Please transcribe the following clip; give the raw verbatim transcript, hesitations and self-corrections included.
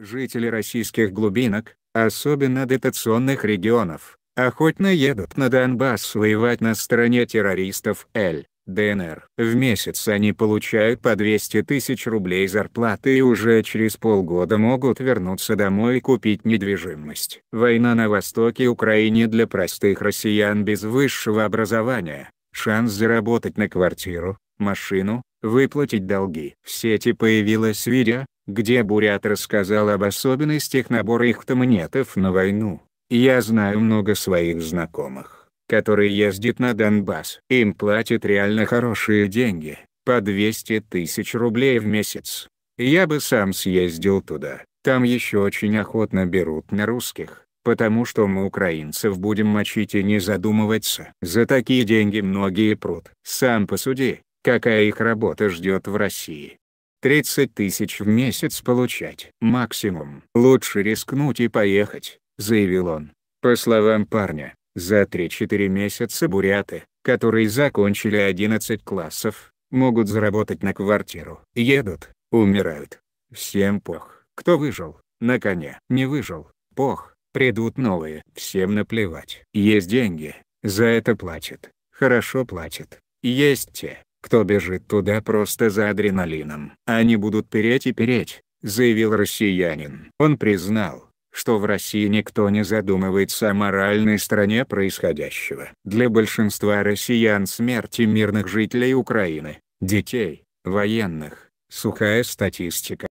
Жители российских глубинок, особенно дотационных регионов, охотно едут на Донбасс воевать на стороне террористов Л Д Н Р. В месяц они получают по двести тысяч рублей зарплаты и уже через полгода могут вернуться домой и купить недвижимость. Война на востоке Украины для простых россиян без высшего образования, шанс заработать на квартиру, машину, выплатить долги. В сети появилось видео, где Бурят рассказал об особенностях набора ихтомнетов на войну. Я знаю много своих знакомых, которые ездят на Донбасс. Им платят реально хорошие деньги, по двести тысяч рублей в месяц. Я бы сам съездил туда. Там еще очень охотно берут на русских, потому что мы украинцев будем мочить и не задумываться. За такие деньги многие прут. Сам посуди, какая их работа ждет в России. тридцать тысяч в месяц получать. Максимум. Лучше рискнуть и поехать, заявил он. По словам парня, за три-четыре месяца буряты, которые закончили одиннадцать классов, могут заработать на квартиру. Едут, умирают. Всем пох. Кто выжил, на коне. Не выжил, пох, придут новые. Всем наплевать. Есть деньги, за это платят. Хорошо платят. Есть те, кто бежит туда просто за адреналином. Они будут переть и переть, заявил россиянин. Он признал, что в России никто не задумывается о моральной стороне происходящего. Для большинства россиян смерти мирных жителей Украины, детей, военных — сухая статистика.